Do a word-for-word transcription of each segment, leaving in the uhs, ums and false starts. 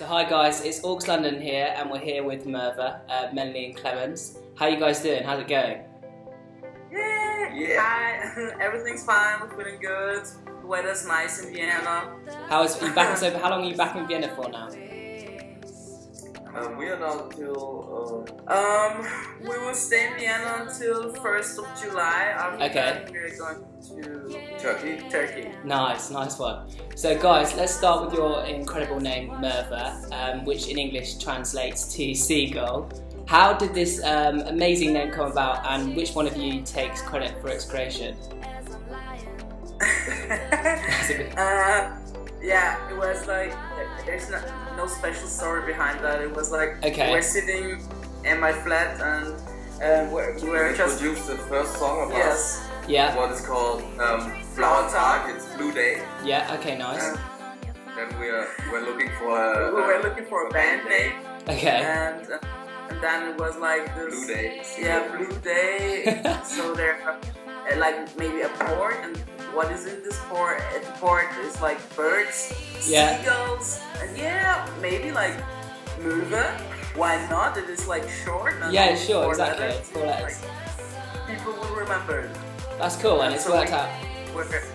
So hi guys, it's Aux London here and we're here with Merva, uh, Melanie and Clemens. How are you guys doing? How's it going? Yeah, yeah. Hi. Everything's fine, we're feeling good. The weather's nice in Vienna. How is you back in, how long are you back in Vienna for now? Um, we are now till uh... um we will stay in Vienna until first of July. After okay. That, we're going to Turkey. Turkey. Nice, nice one. So guys, let's start with your incredible name Merva, um, which in English translates to seagull. How did this um, amazing name come about, and which one of you takes credit for its creation? That's a good... uh, yeah, it was like there's not. No special story behind that. It was like okay. we're sitting in my flat and um, we're, we're we just produced the first song of yes. us. Yeah. What is called um, Flower Tag. It's Blue Day. Yeah. Okay. Nice. And then we are we're looking for a, we were looking for a band name. Okay. And, uh, and then it was like this. Blue Day. Yeah, Blue Day. So there, uh, like maybe a port, and what is in this port? At the port is like birds, yeah. seagulls, and yeah, maybe like Möwe. Why not? It is like short. And yeah, sure, exactly. Letters. Four letters. Like, people will remember it. That's cool, and, and it's so worked we, out.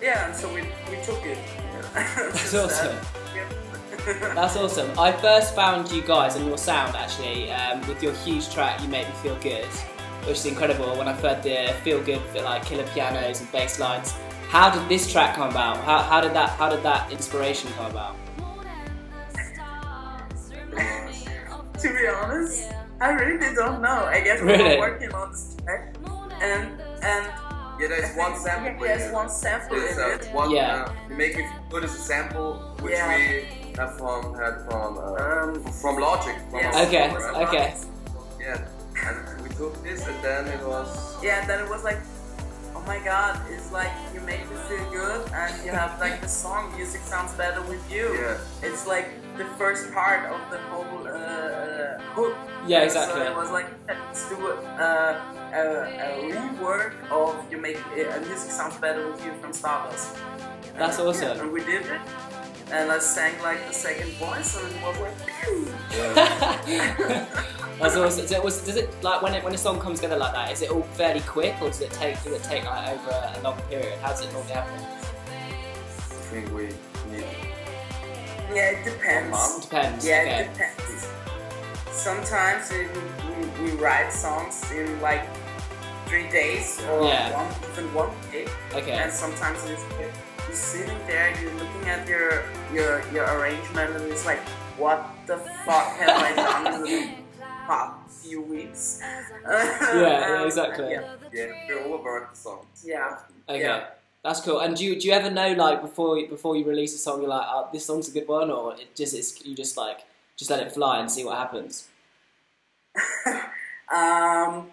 Yeah, and so we, we took it. That's awesome. That's awesome. I first found you guys and your sound actually um, with your huge track, You Make Me Feel Good, which is incredible. When I've heard the feel good, but like killer pianos and bass lines. How did this track come about? How, how did that how did that inspiration come about? To be honest, I really don't know. I guess we really? were working on this track, and and yeah, there's one sample. Yeah, there's one sample. There's uh, one. Yeah. Uh, you make me feel good as a sample, which yeah. we have from had from um, from Logic. From yes. Okay. Program. Okay. Yeah. And we took this, and then it was yeah, and then it was like, oh my god, it's like you make me feel good, and you have like the song music sounds better with you. Yeah. It's like the first part of the whole uh, hook. Yeah, exactly. So it was like let's do a, a, a rework of you make uh, music sounds better with you from Stardust. That's and, awesome. Yeah, and we did it. And I sang like the second voice, and it was like, phew! That's awesome. So it was, does it like when it, when a song comes together like that? Is it all fairly quick, or does it take does it take like over a long period? How does it normally happen? I think we need. Yeah, it depends. It depends. Yeah, okay. It depends. Sometimes it, we, we write songs in like three days or yeah. one, even one day. Okay. And sometimes it's. It, You're sitting there, you're looking at your your your arrangement, and it's like, what the fuck have I done in the past few weeks? Yeah, yeah, exactly. Yeah, yeah, we all about the songs. Yeah. Okay, yeah. That's cool. And do you, do you ever know like before before you release a song, you're like, oh, this song's a good one, or it just it's you just like just let it fly and see what happens? um.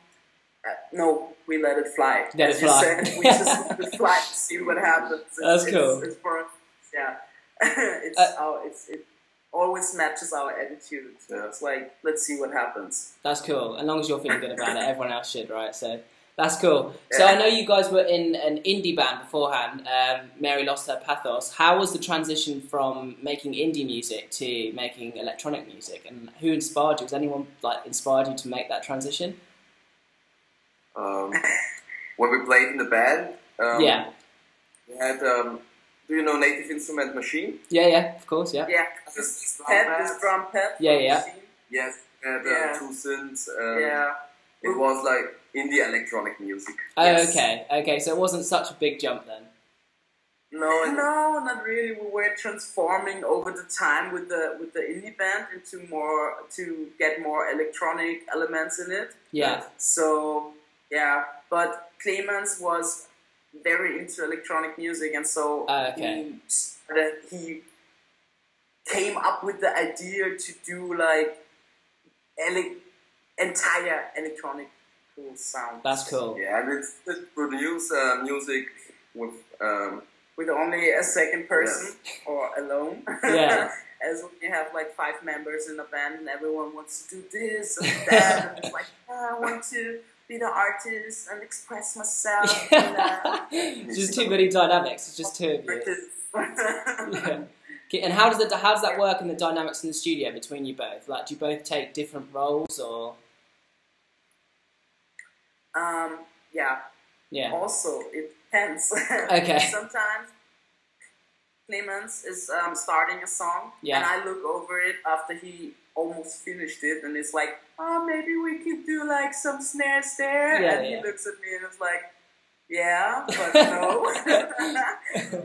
Uh, no, we let it fly. Let it fly. Said, we just let it fly to see what happens. It's, That's cool. It's, it's for, yeah, it's uh, our, it's, it always matches our attitude. So it's like, let's see what happens. That's cool. As long as you're feeling good about it, everyone else should, right? So. That's cool. So I know you guys were in an indie band beforehand, um, Mary Lost Her Pathos. How was the transition from making indie music to making electronic music? And who inspired you? Was anyone like inspired you to make that transition? Um, when we played in the band, um, yeah, we had. Um, do you know Native Instrument Machine? Yeah, yeah, of course, yeah. Yeah, this drum pad. Yeah, yeah. Machine. Yes, we had uh, yeah. two synths. Um, yeah, it was like indie electronic music. Oh, yes. okay, okay. So it wasn't such a big jump then. No, no, not really. We were transforming over the time with the with the indie band into more to get more electronic elements in it. Yeah. So. Yeah, but Clemens was very into electronic music, and so uh, okay. he, started, he came up with the idea to do like ele entire electronic cool sound. That's cool. Yeah, and it's, it produce uh, music with um, with only a second person yes. or alone. Yeah. As when you have like five members in a band, and everyone wants to do this and that, and it's like oh, I want to. Be the artist and express myself. Yeah. And, uh, just too many dynamics. It's just two of you. Yeah. And how does that how does that work in the dynamics in the studio between you both? Like, do you both take different roles, or? Um. Yeah. Yeah. Also, it depends. Okay. Sometimes Clemens is um, starting a song, yeah. and I look over it after he almost finished it, and it's like, oh, maybe we could do like some snares there. Yeah, and yeah. he looks at me and it's like, yeah, but no.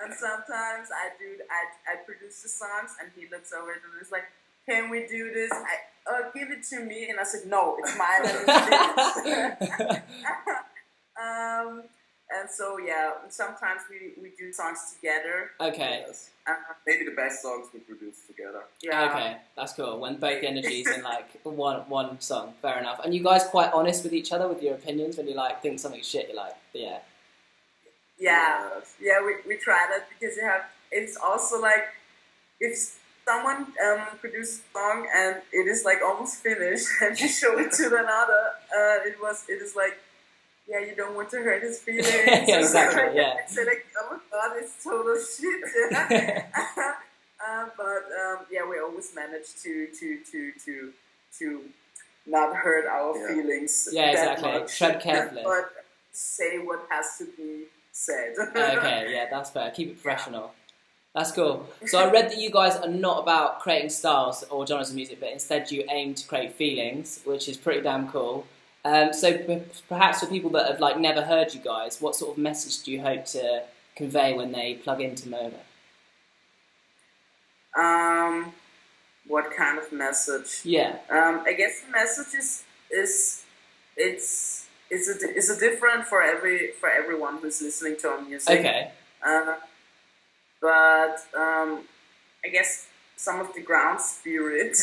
And sometimes I do, I, I produce the songs, and he looks over it and is like, can we do this? I, oh, give it to me. And I said, no, it's mine. And it's um, and so, yeah, sometimes we, we do songs together. Okay. Yes. Uh, Maybe the best songs we produce together. Yeah. Okay, that's cool. When both energies in like one one song, fair enough. And you guys quite honest with each other with your opinions when you like think something's shit, you're like, yeah. Yeah, yeah, we, we try that because you have, it's also like, if someone um, produced a song and it is like almost finished and you show it to another, uh, it was, it is like, yeah, you don't want to hurt his feelings. Yeah, exactly, yeah. So like, oh my God, it's total shit. uh, but um, yeah, we always manage to, to, to, to, to not hurt our yeah. feelings. Yeah, exactly, tread carefully. But say what has to be said. Okay, yeah, that's fair. Keep it professional. That's cool. So I read that you guys are not about creating styles or genres of music, but instead you aim to create feelings, which is pretty damn cool. Um, so perhaps for people that have like never heard you guys, what sort of message do you hope to convey when they plug into Möwe? Um, what kind of message? Yeah. Um, I guess the message is is it's. It's a, it's a different for every for everyone who's listening to our music. Okay. Uh, but um, I guess some of the ground spirit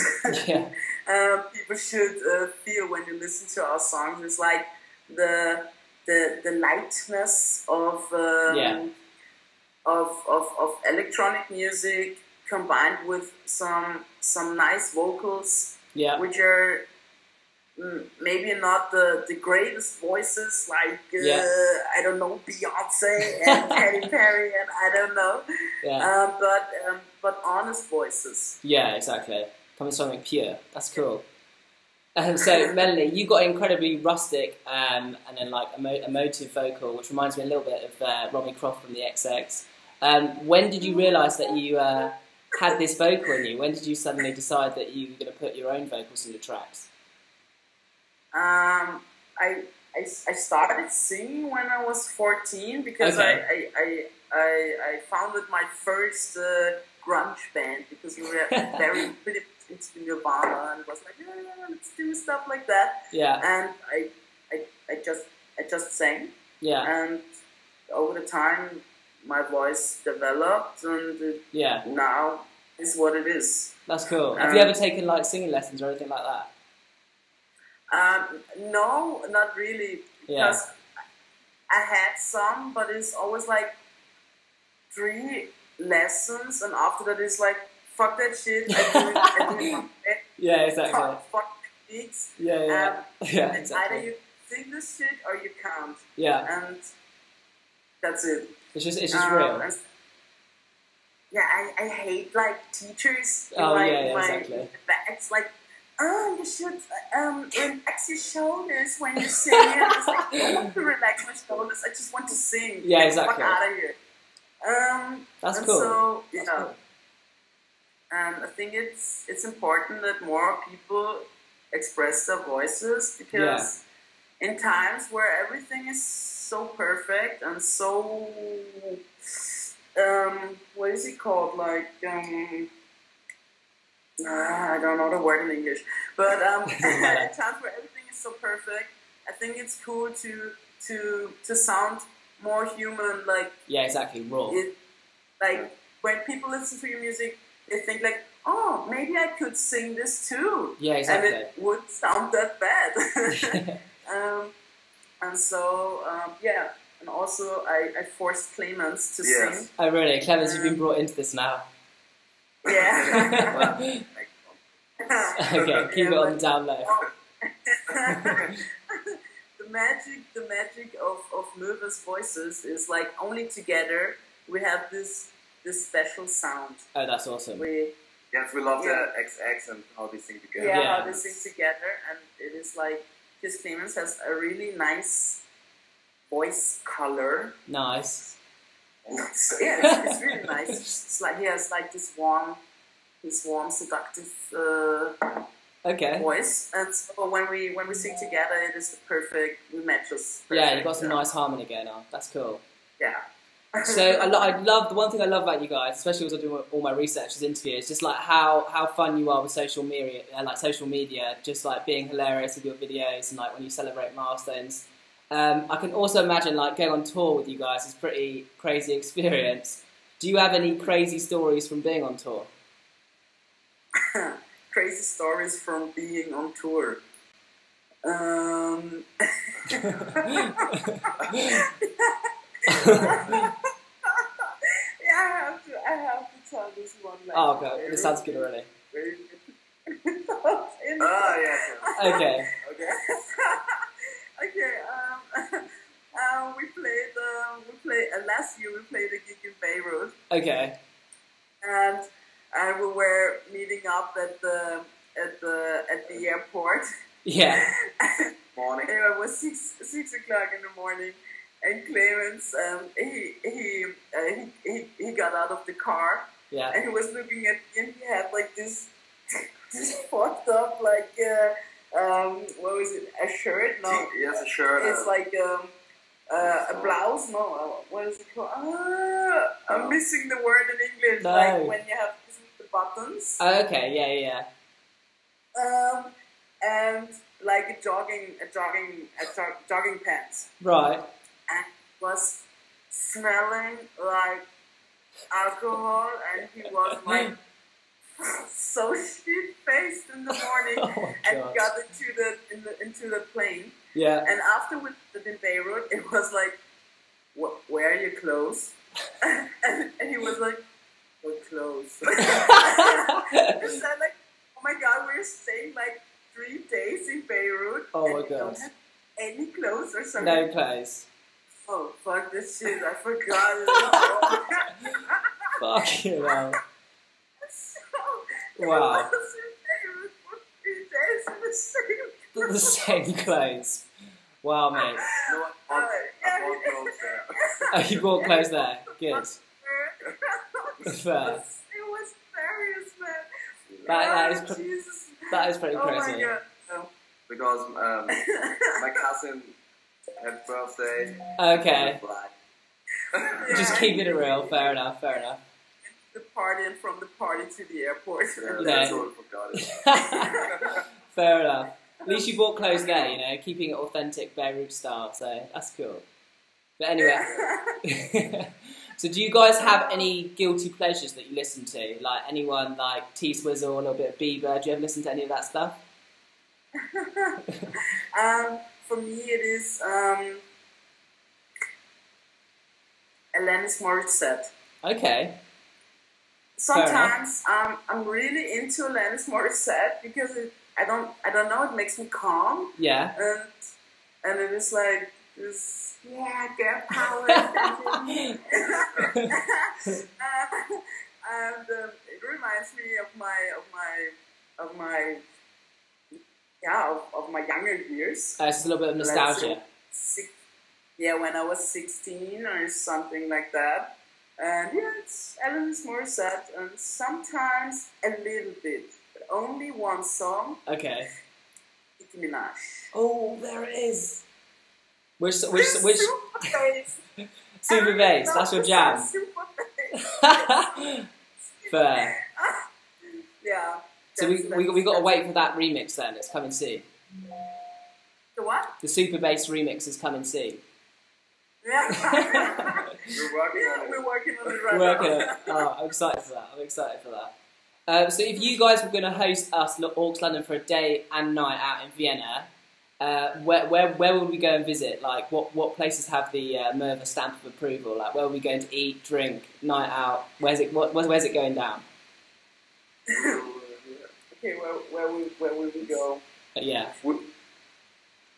yeah. uh, people should uh, feel when you listen to our songs is like the the the lightness of um, yeah. of, of of electronic music combined with some some nice vocals, yeah. which are. Maybe not the, the greatest voices like, uh, yeah. I don't know, Beyonce and Katy Perry and I don't know, yeah. um, but um, but honest voices. Yeah, exactly. Coming something pure. That's cool. Um, so, Melanie, you got an incredibly rustic um, and then like emo emotive vocal, which reminds me a little bit of uh, Robbie Croft from the X X. Um, when did you realise that you uh, had this vocal in you? When did you suddenly decide that you were going to put your own vocals in the tracks? Um, I, I, I started singing when I was fourteen because okay. I, I, I, I founded my first uh, grunge band because we were very pretty into Nirvana and was like, yeah, yeah, let's do stuff like that. Yeah. And I, I, I just, I just sang. Yeah. And over the time, my voice developed and it yeah. now is what it is. That's cool. Um, Have you ever taken like singing lessons or anything like that? Um, no, not really, because yeah. I had some, but it's always like three lessons, and after that it's like, fuck that shit, I do it, I do it, yeah, exactly. fuck, fuck beats, yeah, yeah, um, yeah, and exactly. Either you sing this shit, or you can't, yeah, and that's it, it's just, it's just um, real, and, yeah, I, I hate, like, teachers, oh, like, yeah, yeah, my, exactly. It's like, oh, you should um, relax your shoulders when you sing. I was like, I don't want to relax my shoulders. I just want to sing. Yeah, like, exactly. Fuck out of here. Um, That's and cool. So, yeah. That's cool. And I think it's it's important that more people express their voices because yeah. in times where everything is so perfect and so um, what is it called? Like. Um, Uh, I don't know the word in English, but um, at times where everything is so perfect, I think it's cool to to to sound more human. Like yeah, exactly, raw. It, like when people listen to your music, they think like, oh, maybe I could sing this too. Yeah, exactly. And it would sound that bad. um, and so um, yeah, and also I, I forced Clemens to yes. sing. Oh really, Clemens, um, you've been brought into this now. Yeah. Okay, keep yeah, it on the down low. the magic, the magic of of Möwe's voices is like only together we have this this special sound. Oh, that's awesome. We, yes, we love yeah. the X X and how they sing together. Yeah, yeah. how they sing together, and it is like, because Clemens has a really nice voice color. Nice. So, yeah, it's, it's really nice. It's like he has like this warm, this warm, seductive uh, okay. voice, and so when we when we sing together, it is the perfect. We match us. Perfect. Yeah, you got some nice harmony going on. That's cool. Yeah. So I, lo I love the one thing I love about you guys, especially as I do all my research, is interviews. Just like how how fun you are with social media, like social media, just like being hilarious with your videos and like when you celebrate milestones. Um, I can also imagine like going on tour with you guys is pretty crazy experience. Do you have any crazy stories from being on tour? Crazy stories from being on tour. Um... yeah, I have to. I have to tell this one. Like, oh god, okay. This sounds good already. Oh yeah. Okay. Okay. Okay. Um, uh, we played. Um, we played uh, last year. We played a gig in Beirut. Okay. And and we were meeting up at the at the at the airport. Yeah. Morning. Anyway, it was six six o'clock in the morning. And Clemens, um, he, he, uh, he, he got out of the car, yeah. and he was looking at me, and he had like this, this fucked up, like, uh, um, what was it, a shirt? No, he has a shirt. It's uh, like um, uh, a blouse, no, what is it called? Ah, I'm no. missing the word in English, no. like when you have the buttons. Oh, okay, yeah, yeah. Um, and like a jogging, a jogging, a jog, jogging pants. Right. And was smelling like alcohol, and he was like so shit faced in the morning, oh and God. got into the, in the into the plane. Yeah. And after we did in Beirut, it was like, where are your clothes? and, and he was like, what clothes? And I like, oh my God, we're staying like three days in Beirut. Oh my God. Any clothes or something? No clothes. Oh, fuck this shit, I forgot. Fuck you, man. So, wow. It was in for three days in the same clothes. The same clothes. Wow, mate. No, I, uh, I bought clothes there. Oh, you bought clothes there? Good. Fair. It was hilarious, man. That, that, is, Jesus. that is pretty oh crazy. My God. No. Because um, my cousin... Happy birthday. Okay. Yeah. Just keep it real. Fair enough. Fair enough. The party and from the party to the airport. Yeah, that's all I forgot about. Fair enough. At least you bought clothes there, you know, keeping it authentic Beirut style. So that's cool. But anyway. So do you guys have any guilty pleasures that you listen to? Like anyone like T-Swizzle, a little bit of Bieber? Do you ever listen to any of that stuff? um. For me, it is um, Alanis Morissette. Okay. Sometimes um, I'm really into Alanis Morissette because it, I don't I don't know, it makes me calm. Yeah. And and it is like this yeah girl power. uh, and um, it reminds me of my of my of my. Yeah, of, of my younger years. Uh, it's a little bit of nostalgia. Six, yeah, when I was sixteen or something like that. And yeah, it's Alanis Morissette, and sometimes a little bit, but only one song. Okay. Nicki Minaj. Oh, there it is. Which which which? Super bass. That's your jam. Super fair. Yeah. So we, we, we got to wait for that remix then, it's coming soon. The what? The super bass remix is coming soon. Yeah. We're working yeah, on it. We're working on it right working now. It. Oh, I'm excited for that, I'm excited for that. Um, so if you guys were going to host us at Aux London for a day and night out in Vienna, uh, where, where, where would we go and visit? Like, what, what places have the uh, Merva stamp of approval? Like, where are we going to eat, drink, night out? Where's it, what, where's it going down? Okay, where, where, we, where would we go? Yeah. We,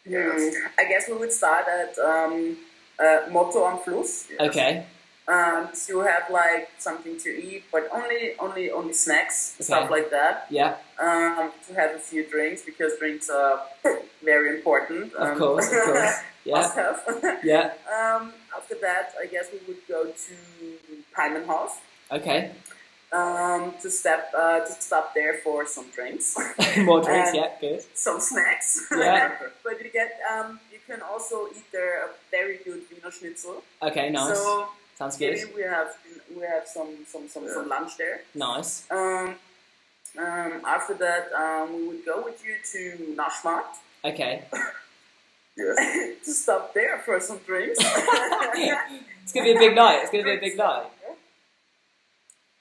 yeah. I guess we would start at um, uh, Motto am Fluss. Yes. Okay. um, to have like something to eat, but only only only snacks, okay. stuff like that. Yeah. Um, to have a few drinks because drinks are very important. Um, of course, of course. Yeah. yeah. Um, after that, I guess we would go to Heimenhof. Okay. Um, to step uh, to stop there for some drinks. More drinks, yeah, good. Some snacks. Yeah. But you get um, you can also eat there a very good Wiener Schnitzel. Okay, nice. So sounds maybe good. We have we have some some some, yeah. some lunch there. Nice. Um, um, after that, um, we would go with you to Nachmat. Okay. Yes. To stop there for some drinks. It's gonna be a big night. It's gonna be a big night.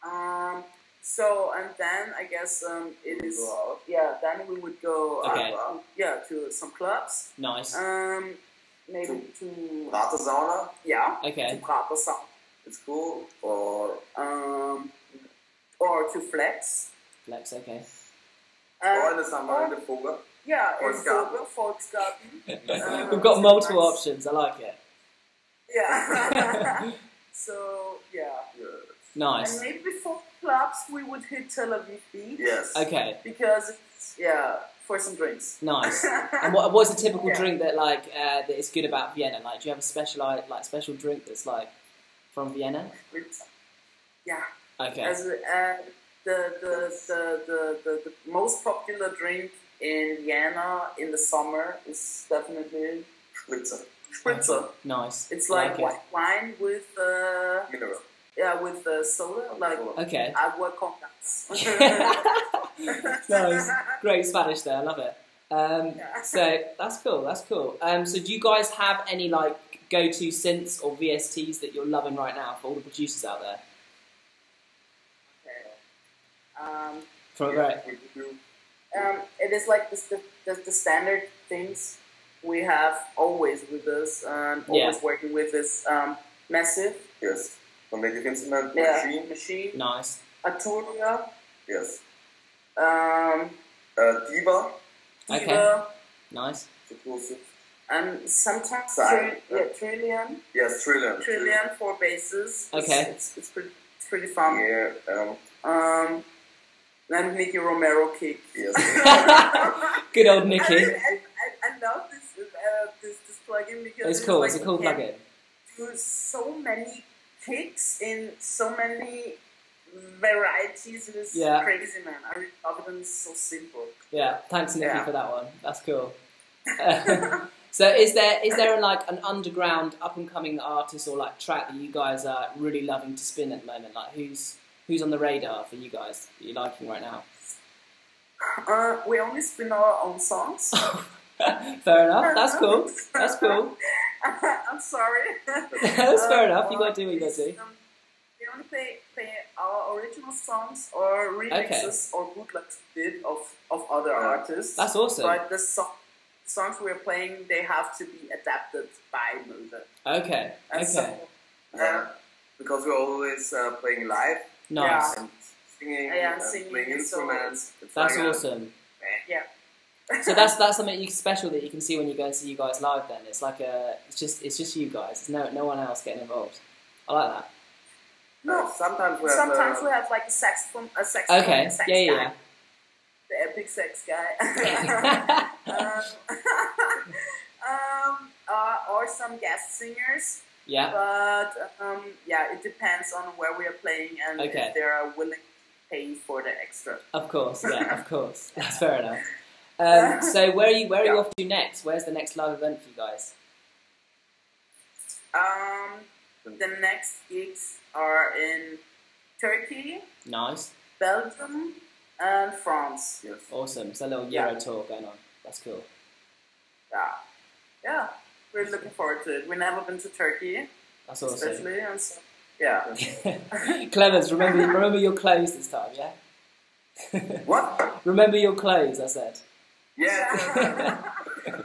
Um, so, and then, I guess, um, it is, yeah, then we would go, okay. uh, yeah, to some clubs. Nice. Um, maybe to... to Prater Sauna? Yeah. Okay. To Prater Sauna. It's cool. Or, um, or to Flex. Flex, okay. Um, or in the summer, in the Volksgarten. Yeah, in the Volksgarten. We've got multiple nice. options, I like it. Yeah. So, yeah. yeah. Nice. And maybe before clubs we would hit Tel Aviv Beach. Yes. Okay. Because it's, yeah, for some drinks. Nice. And what what's a typical yeah. drink that like uh, that is good about Vienna? Like, do you have a special like special drink that's like from Vienna? Yeah. Okay. As uh, the, the, the, the the the most popular drink in Vienna in the summer is definitely Spritzer. Spritzer. Okay. Nice. It's like, like white it. wine with uh, mineral. Yeah, with uh, soda, like okay. agua con gas. Nice, great Spanish there, I love it. Um, yeah. So that's cool, that's cool. Um, so do you guys have any like go-to synths or V S Ts that you're loving right now for all the producers out there? Okay. Um, for yeah, um, it is like the, the, the standard things we have always with us, um, always yeah. working with us, um, Massive. Yes. From Native Instrument Machine. Yeah, machine. Nice. Aturia. Yes. Um, uh, Diva. Okay. Diva. Nice. And sometimes Tri yeah, Trillian. Yes, Trillian. Trillian, four basses. Okay. It's, it's, it's pretty, pretty fun. Yeah. Um, um, and Nicky Romero kick. Yes. Good old Nicky. I, I, I love this, uh, this, this plugin because it's, it's cool. Like it's a cool plugin. There's so many kicks in so many varieties. It is yeah. crazy, man. I really love it and it's so simple. Yeah, thanks Nicky yeah. for that one. That's cool. So is there is there like an underground up and coming artist or like track that you guys are really loving to spin at the moment? Like who's who's on the radar for you guys that you're liking right now? Uh, we only spin our own songs. Fair enough, that's cool. That's cool. I'm sorry. That's fair um, enough, you gotta do what you gotta do. Um, we only play, play our original songs or remixes okay. or bootlegs did of, of other yeah. artists. That's awesome. But the so songs we're playing, they have to be adapted by Möwe. Okay, and okay. So, yeah, because we're always uh, playing live. Nice. Yeah. And singing, yeah, and singing, playing instruments. So that's like awesome. A, yeah. So that's that's something special that you can see when you go and see you guys live. Then it's like a, it's just it's just you guys. It's no no one else getting involved. I like that. No, sometimes we have sometimes a, we have like a sax from a sax. Okay, a sax yeah, yeah, guy. yeah. The epic sax guy. um, um, uh, or some guest singers. Yeah. But um, yeah, it depends on where we are playing and okay. if they are willing to pay for the extra. Of course, yeah, of course. That's fair enough. Um, so where are you? Where are yeah. you off to next? Where's the next live event for you guys? Um, the next gigs are in Turkey, nice, Belgium, and France. Yes. Awesome! It's a little Euro yeah. tour going on. That's cool. Yeah, yeah, we're looking forward to it. We've never been to Turkey. That's awesome. Especially, and so, yeah. Clemens, remember, remember your clothes this time, yeah. What? Remember your clothes, I said. Yeah. Yes,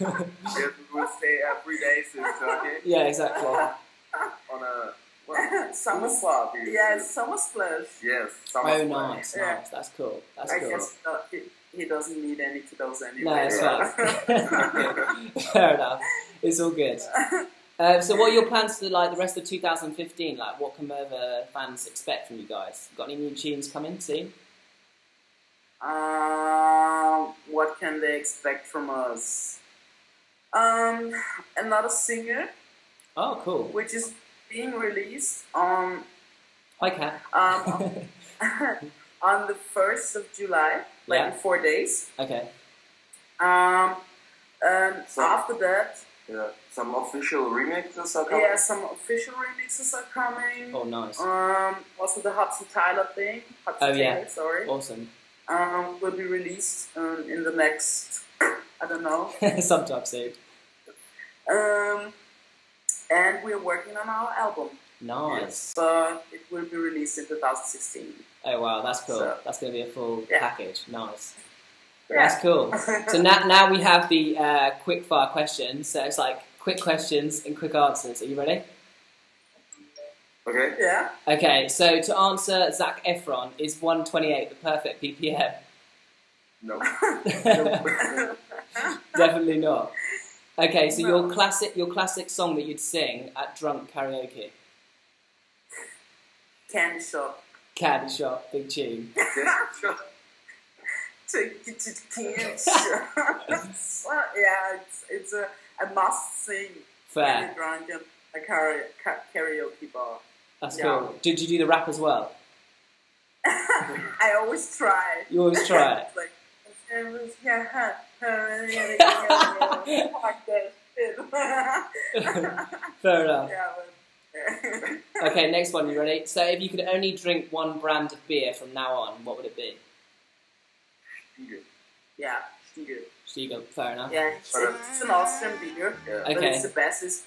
we will stay every day since Turkey. Yeah, exactly. On a what? Summer splash. Yeah, summer splash. Yes, summer splash. Oh, nice, yeah. nice. That's cool. That's I cool. Guess not, he, he doesn't need any kiddos anyway. No, it's yeah. right. Fair enough. It's all good. Uh, so what are your plans for like the rest of two thousand fifteen? Like, what can Merva fans expect from you guys? Got any new tunes coming soon? Uh, what can they expect from us? Um, another single. Oh, cool. Which is being released on... Hi, Kat. Um, on, on the first of July, like yeah. in four days. Okay. Um, um, so after that... Yeah, some official remixes are coming. Yeah, some official remixes are coming. Oh, nice. Um, also the Hudson Tyler thing. Hudson oh, Taylor, yeah. Sorry. Awesome. Um, will be released um, in the next, I don't know. Sometime soon. Um, and we're working on our album. Nice. So it will be released in two thousand sixteen. Oh, wow, that's cool. So, that's going to be a full yeah. package. Nice. Yeah. That's cool. So now, now we have the uh, quick fire questions. So it's like quick questions and quick answers. Are you ready? Okay. Yeah. Okay. So to answer Zac Efron, is one twenty-eight the perfect B P M? No. Definitely not. Okay. So no. your classic, your classic song that you'd sing at drunk karaoke. Candy shop. Candy shop. Big tune. Take it to the candy shop. So, yeah, it's it's a I must sing. Fair. When drunk and a karaoke bar. That's yeah. cool. Did you do the rap as well? I always try. You always try it? It's like, fair enough. Yeah, but... Okay, next one, you ready? So if you could only drink one brand of beer from now on, what would it be? Stiegel. Yeah, Stiegel. Stiegel, fair enough. Yeah, it's, it's an Austrian beer. Yeah. Okay. But it's the best. It's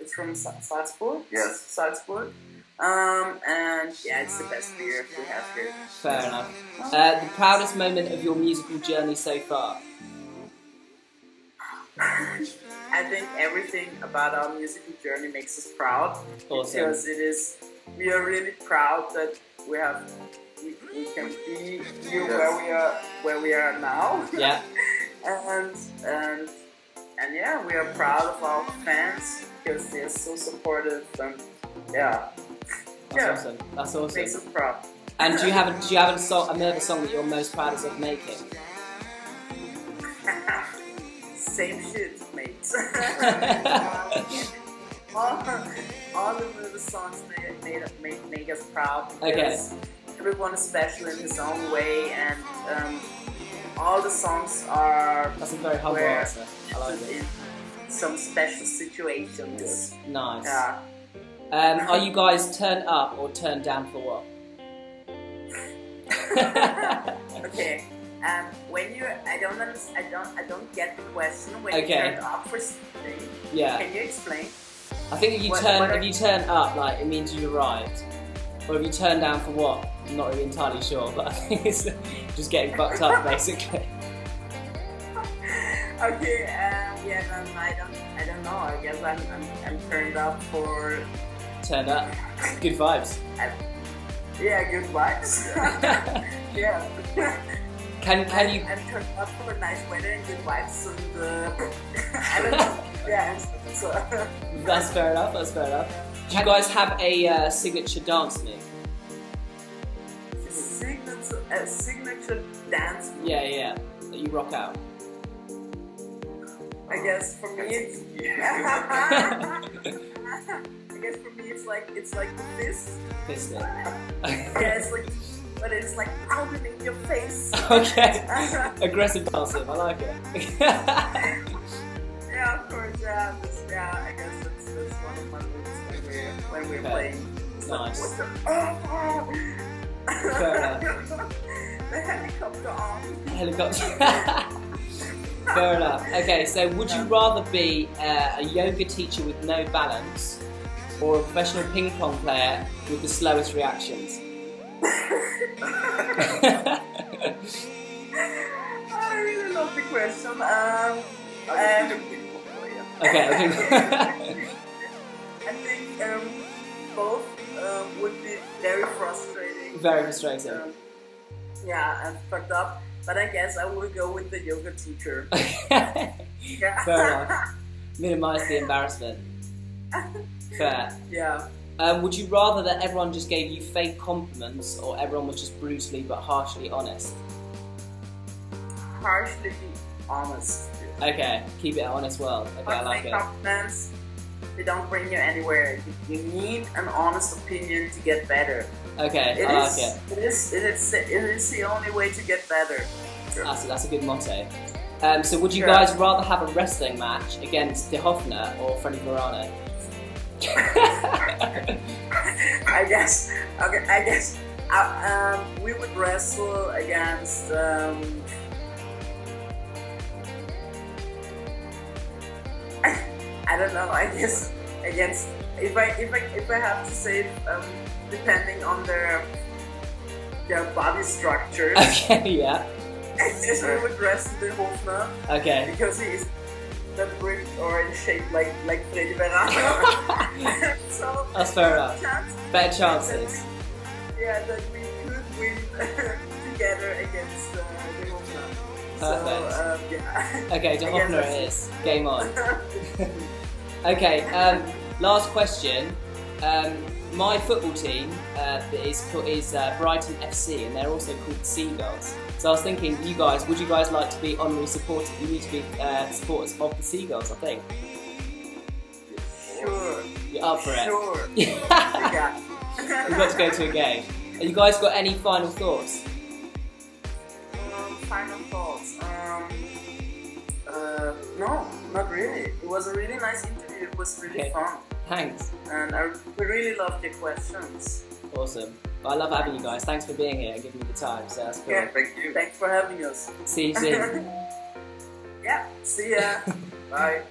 It's from Salzburg. Yes. Salzburg. Um, and yeah, it's the best beer we have here. Fair enough. Uh, the proudest moment of your musical journey so far? I think everything about our musical journey makes us proud. Awesome. Because it is, we are really proud that we have, we, we can be here where we are, where we are now. Yeah. and and and yeah, we are proud of our fans. Because they're so supportive and yeah, that's yeah. awesome. That's awesome. Makes us proud. And do you have a, do you have a song, a Merva song that you're most proud of making? Same shit, mate. all, all the Merva songs made, made, made, make us proud. Okay. Everyone is special in his own way, and um, all the songs are. That's a very humble answer. I like it. Some special situations. Nice. Yeah. Um, are you guys turned up or turned down for what? Okay. Um, when you, I don't, I don't, I don't get the question. When okay. you turn up for something, yeah. Can you explain? I think if you what, turn, what if you turn up, like it means you arrived, or if you turn down for what? I'm not really entirely sure, but I think it's just getting fucked up basically. Okay, um, yeah, um, I don't, I don't know. I guess I'm, I'm, I'm turned up for. Turned up. Good vibes. I, yeah, good vibes. Yeah. Can can I'm, you? I'm turned up for a nice weather and good vibes and. Uh, I don't know. Yeah. So. That's fair enough. That's fair enough. Do you guys have a uh, signature dance move? A signature, a signature dance move. Yeah, yeah. That you rock out. I guess for me, it's, I guess for me, it's like it's like the fist. Fist. Yeah, it's like, but it's like pounding in your face. Okay. Aggressive passive. I like it. Yeah, of course. Yeah, just, yeah. I guess that's, that's one of my moves when we're when we're okay. playing. It's nice. Like, what the, oh, oh. Fair enough. The helicopter arm. Helicopter. Fair enough. Okay, so would you rather be uh, a yoga teacher with no balance or a professional ping pong player with the slowest reactions? I really love the question. Um, I would um, be the ping pong player. Okay. Okay. I think um, both um, would be very frustrating. Very frustrating. Um, yeah, and fucked up. But I guess I would go with the yoga teacher. Yeah. Fair enough. Minimise the embarrassment. Fair. Yeah. Um, would you rather that everyone just gave you fake compliments, or everyone was just brutally but harshly honest? Harshly honest. Okay, keep it an honest world. Okay, but I like it. Compliments, they don't bring you anywhere. You, you need an honest opinion to get better. Okay, it I is, like it. It is, it is, it is the only way to get better. Sure. That's, that's a good motto. Um, so would you sure. guys rather have a wrestling match against De Hoffner or Freddy Morano? I guess, okay, I guess uh, um, we would wrestle against um, I, I don't know, I guess against, if I, if I, if I have to say um, depending on their, their body structure. Okay, yeah. I guess we would wrestle the Hofner. Okay. Because he is that brick or in shape like like Freddy Verano. So that's fair enough. Chance. Better chances. That we, yeah, that we could win together against uh, the Hofner. Perfect. So, um, yeah. Okay, the Hofner it is. Game on. Okay, um, last question. Um, my football team uh, is is uh, Brighton F C, and they're also called the Seagulls. So I was thinking, you guys, would you guys like to be honorary supporters? You need to be uh, supporters of the Seagulls, I think. Sure. You're up for it. Sure. We've got to go to a game. Have you guys got any final thoughts? Um, final thoughts? Um, uh, no, not really. It was a really nice interview. It was really okay. fun. Thanks. And I really loved your questions. Awesome. Well, I love having you guys. Thanks for being here and giving me the time. So that's cool. Yeah, thank you. Thanks for having us. See you soon. Yeah, see ya. Bye.